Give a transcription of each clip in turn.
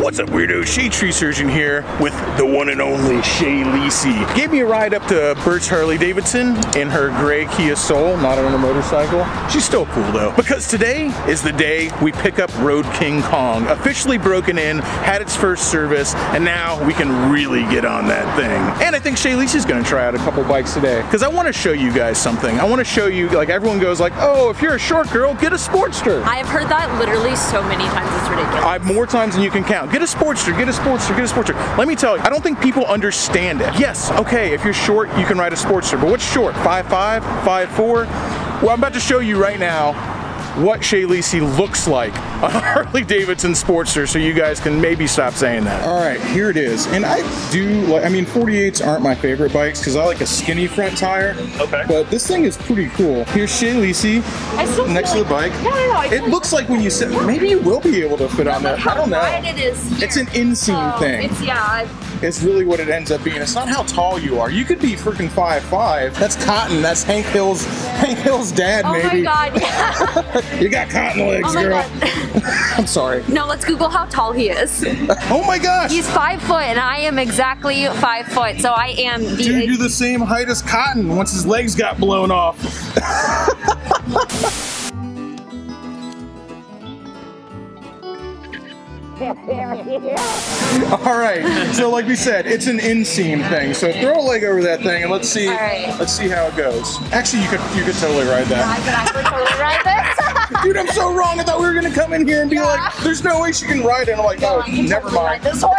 What's up, weirdo? Shadetree Tree Surgeon here with the one and only Cheyleesi Lisi. Gave me a ride up to Burt's Harley Davidson in her gray Kia Soul, not on a motorcycle. She's still cool though, because today is the day we pick up Road King Kong. Officially broken in, had its first service, and now we can really get on that thing. And I think Cheylesi's gonna try out a couple bikes today, because I want to show you guys something. I want to show you, like, everyone goes like, oh, if you're a short girl, get a Sportster. I have heard that literally so many times, it's ridiculous. I have more times than you can count. Get a Sportster, get a Sportster, get a Sportster. Let me tell you, I don't think people understand it. Yes, okay, if you're short, you can ride a Sportster, but what's short? 5'5", 5'4"? Well, I'm about to show you right now what Cheyleesi looks like on a Harley-Davidson Sportster, so you guys can maybe stop saying that. All right, here it is. And I do, like, I mean, 48s aren't my favorite bikes because I like a skinny front tire. Okay. But this thing is pretty cool. Here's Cheyleesi next to the bike. No, it looks like when you sit, maybe you will be able to fit on that. I don't know. It is here. It's an inseam thing. It's, yeah. It's really what it ends up being. It's not how tall you are. You could be freaking 5'5". That's Cotton. That's Hank Hill's dad, maybe. Oh my God, yeah. You got cotton legs, oh girl. I'm sorry. No, let's Google how tall he is. Oh my gosh. He's 5 foot, and I am exactly 5 foot, so I am the... Dude, you're the same height as Cotton once his legs got blown off. All right, so like we said, it's an inseam thing. So throw a leg over that thing and let's see. All right. Let's see how it goes. Actually, you could totally ride that. I could totally ride this. Dude, I'm so wrong. I thought we were gonna come in here and be like, "There's no way she can ride it." And I'm like, "Oh, no, never mind." This one.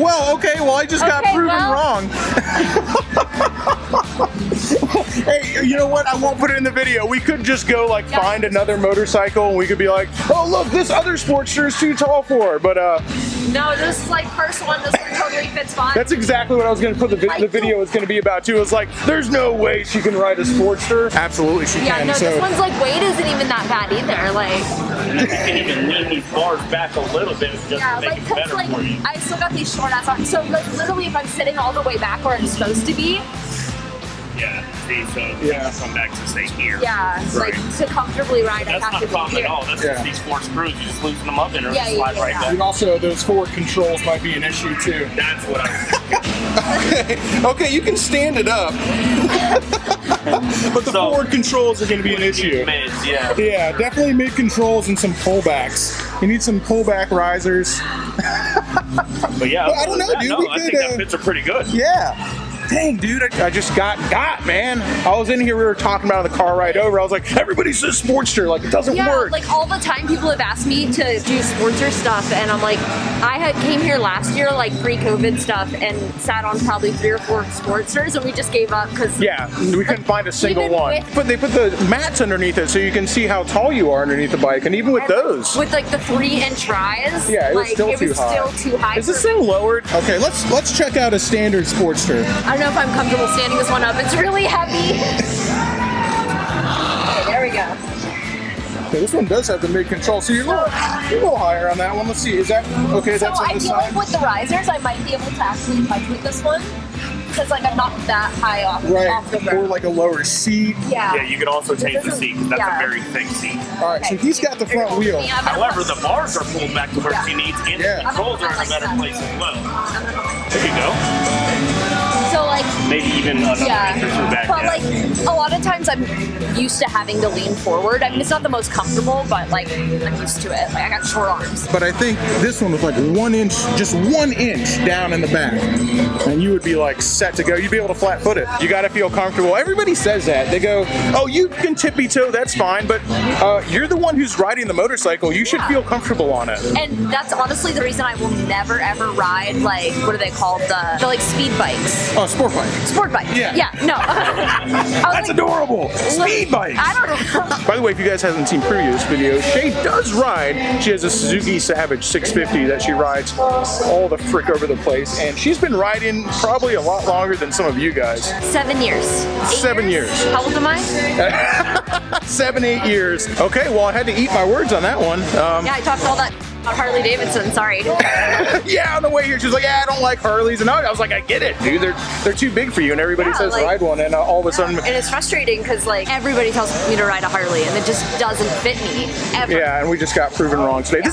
Well, okay. Well, I just got proven wrong. Hey, you know what? I won't put it in the video. We could just go like find another motorcycle, and we could be like, "Oh, look, this other Sportster is too tall for her." But no, this is like first one. This one totally fits fine. That's exactly what I was going to put the video was going to be about too. It's like there's no way she can ride a Sportster. Absolutely, she can. Yeah, no, so this one's like weight isn't even that bad either. Like you can even lean these bars back a little bit just to make it better for you. I still got these short ass arms, so like literally, if I'm sitting all the way back where it's supposed to be. Yeah, see, so you come back to stay here. Yeah, right. Like to comfortably ride, that's I have to be here. That's not a problem at all. That's just these four screws, you just loosen them up and slide right down. And also, those forward controls might be an issue too. That's what I was thinking. Okay, you can stand it up. But the forward controls are going to be an issue. Mids, yeah. Yeah, definitely mid controls and some pullbacks. You need some pullback risers. But yeah, I don't know, dude. No, I think that fits are pretty good. Yeah. Dang, dude, I just got, man. I was in here, we were talking about it on the car ride over. I was like, everybody says Sportster, like it doesn't work. Like all the time people have asked me to do Sportster stuff and I'm like, I had came here last year, like pre-COVID stuff and sat on probably 3 or 4 Sportsters and we just gave up because— Yeah, we couldn't find a single one. But they put the mats underneath it so you can see how tall you are underneath the bike and even with those. With like the 3-inch rise, yeah, it was still too high. Is this thing lowered? Okay, let's check out a standard Sportster. I don't know if I'm comfortable standing this one up. It's really heavy. Okay, there we go. Okay, this one does have the mid-control, so you're a little higher on that one. Let's see, is that, okay, so that's on the side? So I feel like with the risers, I might be able to actually fight with this one. Because like I'm not that high off the ground. Or like a lower seat. Yeah. Yeah, you can also change the seat because that's a very thick seat. All right, so he's got the front wheel. However, the bars are pulled back to where she needs and the controls are in a better place as well. There you go. So like maybe even another entrance or back. But like a lot of times I'm used to having to lean forward. I mean it's not the most comfortable, but like I'm used to it. Like I got short arms. But I think this one was like 1 inch, just 1 inch down in the back, and you would be like set to go. You'd be able to flat foot it. You got to feel comfortable. Everybody says that. They go, oh, you can tippy toe, that's fine, but you're the one who's riding the motorcycle. You should feel comfortable on it. And that's honestly the reason I will never ever ride like what are they called the like speed bikes. Oh, sport bike. Sport bike. Yeah. Yeah. No. That's like, adorable. Speed bike. I don't know. By the way, if you guys haven't seen previous videos, Shay does ride. She has a Suzuki Savage 650 that she rides all the frick over the place, and she's been riding probably a lot longer than some of you guys. 7 years. 8 years. How old am I? 7, 8 years. Okay. Well, I had to eat my words on that one. Yeah, I talked all that. Harley-Davidson, sorry. Yeah, on the way here, she was like, yeah, I don't like Harleys. And I was like, I get it, dude. They're too big for you, and everybody says like, ride one, and all of a sudden... And it's frustrating, because, like, everybody tells me to ride a Harley, and it just doesn't fit me, ever. Yeah, and we just got proven wrong today. Yeah.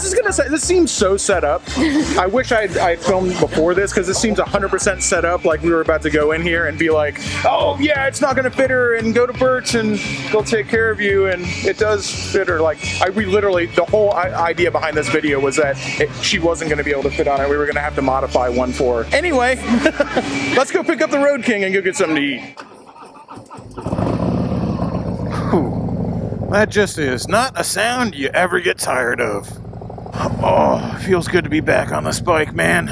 This seems so set up. I wish I filmed before this, because this seems 100% set up, like we were about to go in here and be like, oh, yeah, it's not going to fit her, and go to Burt's, and they'll take care of you, and it does fit her. Like, we literally, the whole idea behind this video was that she wasn't going to be able to fit on it. We were going to have to modify one for her. Anyway, let's go pick up the Road King and go get something to eat. Whew. That just is not a sound you ever get tired of. Oh, feels good to be back on the spike, man.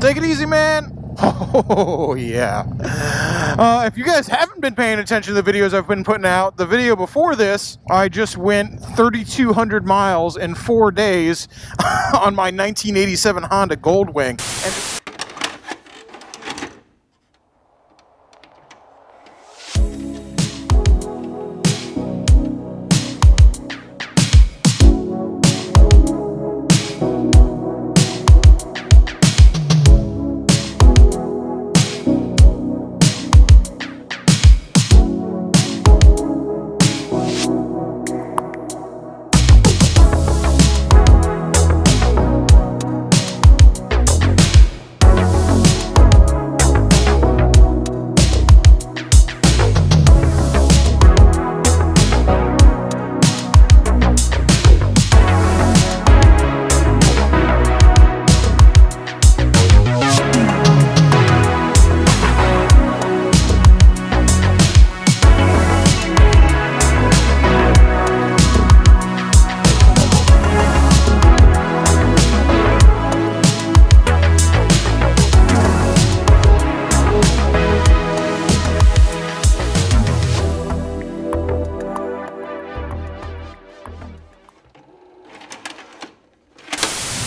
Take it easy, man. Oh, yeah. If you guys haven't been paying attention to the videos I've been putting out, the video before this, I just went 3,200 miles in 4 days on my 1987 Honda Goldwing.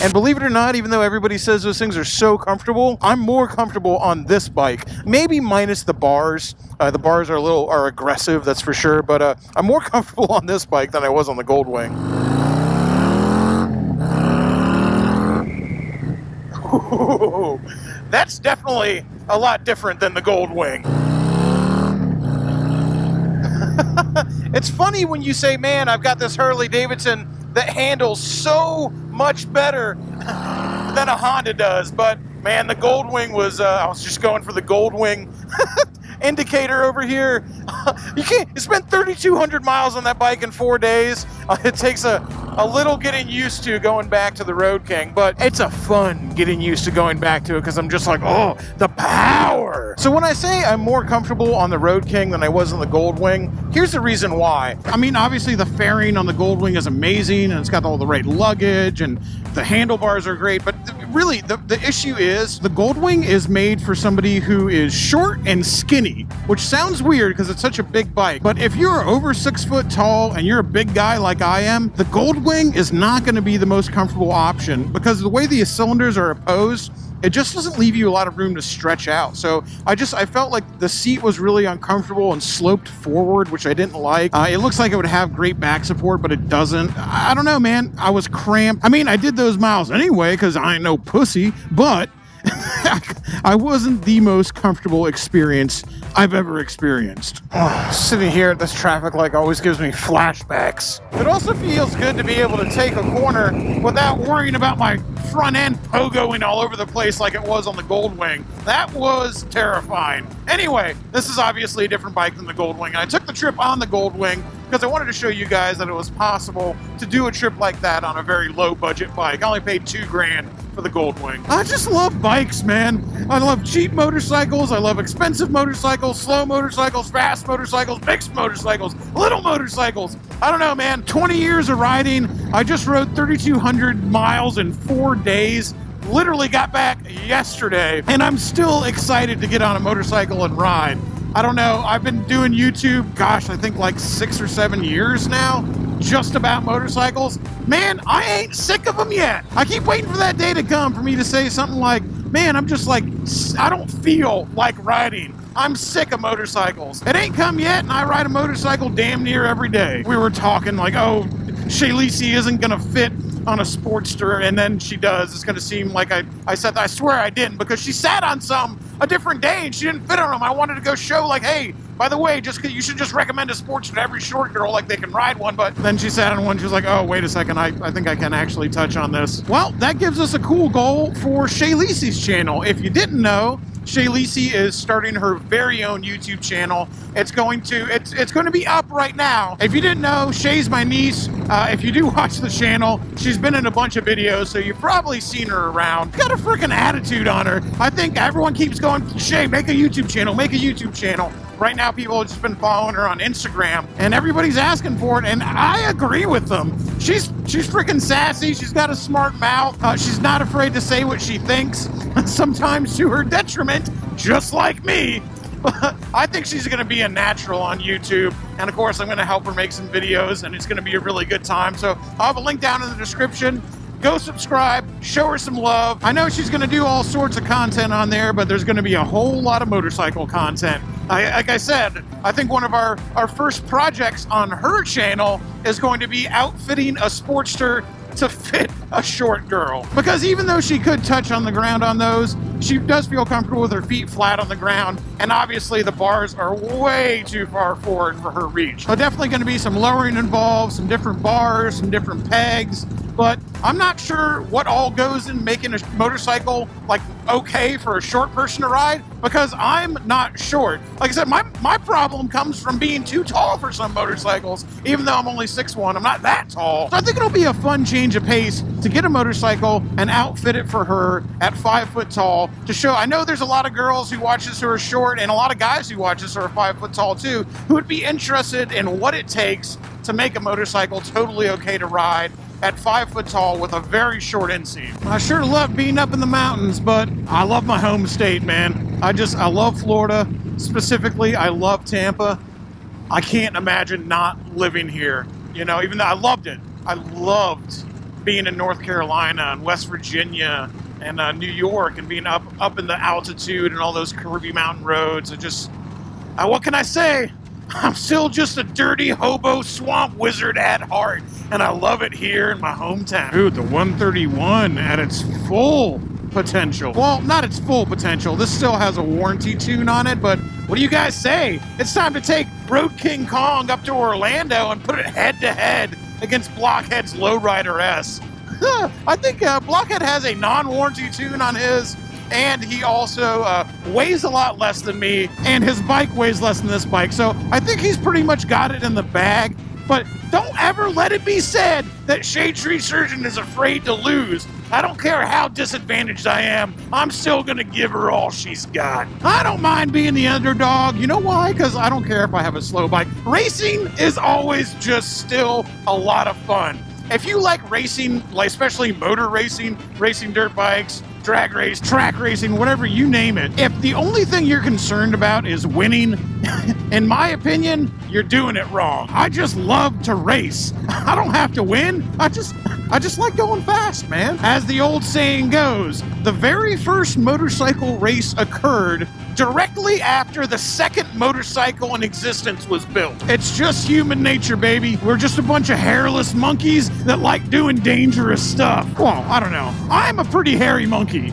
And believe it or not, even though everybody says those things are so comfortable, I'm more comfortable on this bike. Maybe minus the bars. The bars are are aggressive, that's for sure. But I'm more comfortable on this bike than I was on the Goldwing. Ooh, that's definitely a lot different than the Goldwing. It's funny when you say, man, I've got this Harley-Davidson that handles so much better than a Honda does, but man, the Goldwing was, I was just going for the Goldwing indicator over here. You can't, you spent 3,200 miles on that bike in 4 days. It takes a little getting used to going back to the Road King, but it's a fun getting used to going back to it because I'm just like, oh, the power. So when I say I'm more comfortable on the Road King than I was on the Goldwing, here's the reason why. I mean, obviously the fairing on the Goldwing is amazing and it's got all the right luggage and the handlebars are great, but really the issue is the Goldwing is made for somebody who is short and skinny, which sounds weird because it's such a big bike, but if you're over 6 foot tall and you're a big guy like I am, the Goldwing is not going to be the most comfortable option because the way the cylinders are opposed, it just doesn't leave you a lot of room to stretch out. So I felt like the seat was really uncomfortable and sloped forward, which I didn't like. It looks like it would have great back support, but it doesn't. I don't know, man. I was cramped. I mean, I did those miles anyway because I ain't no pussy, but I wasn't the most comfortable experience I've ever experienced. Oh, sitting here at this traffic light always gives me flashbacks. It also feels good to be able to take a corner without worrying about my front end pogoing all over the place like it was on the Goldwing. That was terrifying. Anyway, this is obviously a different bike than the Goldwing, and I took the trip on the Goldwing because I wanted to show you guys that it was possible to do a trip like that on a very low budget bike. I only paid $2,000 for the Goldwing. I just love bikes, man. I love cheap motorcycles. I love expensive motorcycles, slow motorcycles, fast motorcycles, mixed motorcycles, little motorcycles. I don't know, man. 20 years of riding. I just rode 3,200 miles in 4 days. Literally got back yesterday, and I'm still excited to get on a motorcycle and ride. I don't know, I've been doing YouTube, gosh, I think like 6 or 7 years now, just about motorcycles. Man, I ain't sick of them yet. I keep waiting for that day to come for me to say something like, man, I'm just like, I don't feel like riding. I'm sick of motorcycles. It ain't come yet, and I ride a motorcycle damn near every day. We were talking like, oh, Cheyleesi isn't gonna fit on a Sportster, and then she does. It's going to seem like I said that. I swear I didn't, because she sat on some a different day and she didn't fit on them. I wanted to go show, like, hey, by the way, just you should just recommend a Sportster to every short girl, like they can ride one. But then she sat on one. She was like, oh, wait a second. I think I can actually touch on this. Well, that gives us a cool goal for Cheyleesi's channel. If you didn't know, Cheyleesi is starting her very own YouTube channel. It's going to be up right now. If you didn't know, Shay's my niece. If you do watch the channel, she's been in a bunch of videos, so you've probably seen her around. Got a freaking attitude on her. I think everyone keeps going, Shay, make a YouTube channel, make a YouTube channel. Right now, people have just been following her on Instagram, and everybody's asking for it, and I agree with them. She's freaking sassy. She's got a smart mouth. She's not afraid to say what she thinks, sometimes to her detriment, just like me. But I think she's going to be a natural on YouTube, and of course, I'm going to help her make some videos, and it's going to be a really good time. So I'll have a link down in the description. Go subscribe, show her some love. I know she's gonna do all sorts of content on there, but there's gonna be a whole lot of motorcycle content. Like I said, I think one of our first projects on her channel is going to be outfitting a Sportster to fit a short girl. Because even though she could touch on the ground on those, she does feel comfortable with her feet flat on the ground, and obviously the bars are way too far forward for her reach. So definitely gonna be some lowering involved, some different bars, some different pegs, but I'm not sure what all goes in making a motorcycle like okay for a short person to ride, because I'm not short. Like I said, my problem comes from being too tall for some motorcycles. Even though I'm only 6'1", I'm not that tall. So I think it'll be a fun change of pace to get a motorcycle and outfit it for her at 5 foot tall to show. I know there's a lot of girls who watch this who are short, and a lot of guys who watch this who are 5 foot tall too, who would be interested in what it takes to make a motorcycle totally okay to ride at 5 foot tall with a very short inseam. I sure love being up in the mountains, but I love my home state, man. I love Florida. Specifically, I love Tampa. I can't imagine not living here. You know, even though I loved it. I loved being in North Carolina and West Virginia and New York, and being up in the altitude and all those curvy mountain roads. What can I say? I'm still just a dirty hobo swamp wizard at heart, and I love it here in my hometown. Dude, the 131 at its full potential. Well, not its full potential. This still has a warranty tune on it, but what do you guys say? It's time to take Road King Kong up to Orlando and put it head-to-head against Blockhead's Low Rider S. I think Blockhead has a non-warranty tune on his, and he also weighs a lot less than me, and his bike weighs less than this bike, so I think he's pretty much got it in the bag. But don't ever let it be said that Shadetree Tree Surgeon is afraid to lose. I don't care how disadvantaged I am, I'm still gonna give her all she's got. I don't mind being the underdog. You know why? Because I don't care if I have a slow bike. Racing is always just still a lot of fun. If you like racing, like especially motor racing, racing dirt bikes, drag race, track racing, whatever, you name it. If the only thing you're concerned about is winning, in my opinion, you're doing it wrong. I just love to race. I don't have to win. I just like going fast, man. As the old saying goes, the very first motorcycle race occurred directly after the second motorcycle in existence was built. It's just human nature, baby. We're just a bunch of hairless monkeys that like doing dangerous stuff. Well, I don't know. I'm a pretty hairy monkey.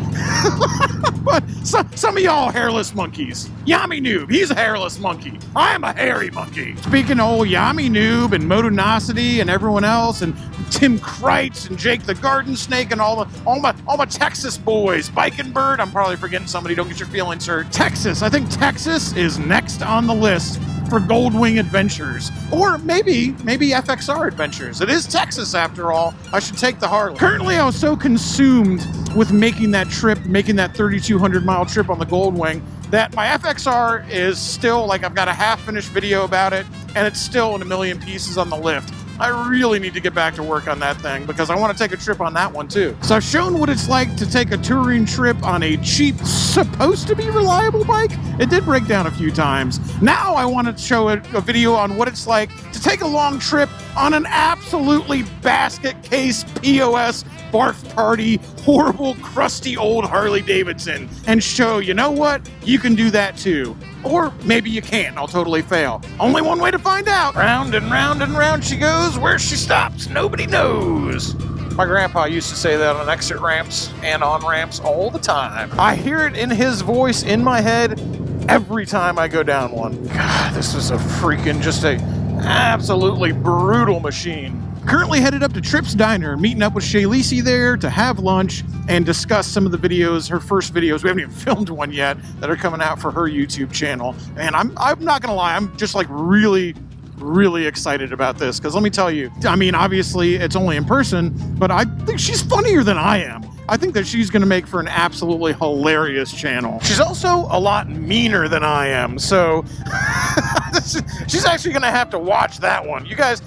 But some of y'all hairless monkeys. Yami Noob, he's a hairless monkey. I'm a hairy monkey. Speaking of old Yami Noob and Motonosity and everyone else, and Tim Kreitz and Jake the Garden Snake and all my Texas boys. Bikenbird, I'm probably forgetting somebody, don't get your feelings hurt. Texas, I think Texas is next on the list for Goldwing adventures, or maybe FXR adventures. It is Texas after all. I should take the Harley. Currently, I was so consumed with making that trip, making that 3,200 mile trip on the Goldwing, that my FXR is still, like, I've got a half finished video about it, and it's still in a million pieces on the lift. I really need to get back to work on that thing, because I want to take a trip on that one too. So I've shown what it's like to take a touring trip on a cheap, supposed to be reliable bike. It did break down a few times. Now I want to show a video on what it's like to take a long trip on an absolutely basket case POS barf party, horrible, crusty old Harley-Davidson, and show, you know what, you can do that too. Or maybe you can't, I'll totally fail. Only one way to find out. Round and round and round she goes. Where she stops, nobody knows. My grandpa used to say that on exit ramps and on ramps all the time. I hear it in his voice in my head every time I go down one. God, this is a freaking, just a absolutely brutal machine. Currently headed up to Tripp's Diner, meeting up with Cheyleesi there to have lunch and discuss some of the videos, her first videos. We haven't even filmed one yet that are coming out for her YouTube channel. And I'm not gonna lie, I'm just like really excited about this, because let me tell you, I mean, obviously it's only in person, but I think she's funnier than I am. I think that she's gonna make for an absolutely hilarious channel. She's also a lot meaner than I am, so she's actually gonna have to watch that one. You guys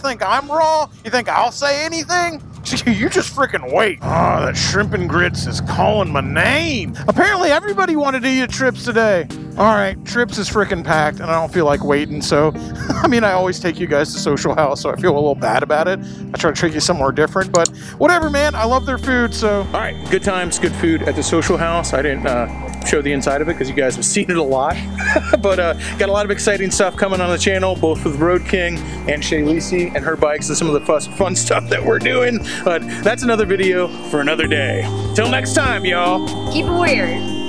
think I'm raw? You think I'll say anything? You just freaking wait. Oh, that shrimp and grits is calling my name. Apparently everybody wanted to eat at Tripp's today. All right, Tripp's is freaking packed and I don't feel like waiting, so I mean, I always take you guys to Social House, so I feel a little bad about it. I try to take you somewhere different, but whatever, man, I love their food, so. All right, good times, good food at the Social House. I didn't show the inside of it because you guys have seen it a lot, but got a lot of exciting stuff coming on the channel, both with Road King and Cheyleesi and her bikes and some of the fun stuff that we're doing. But that's another video for another day. Till next time, y'all. Keep it weird.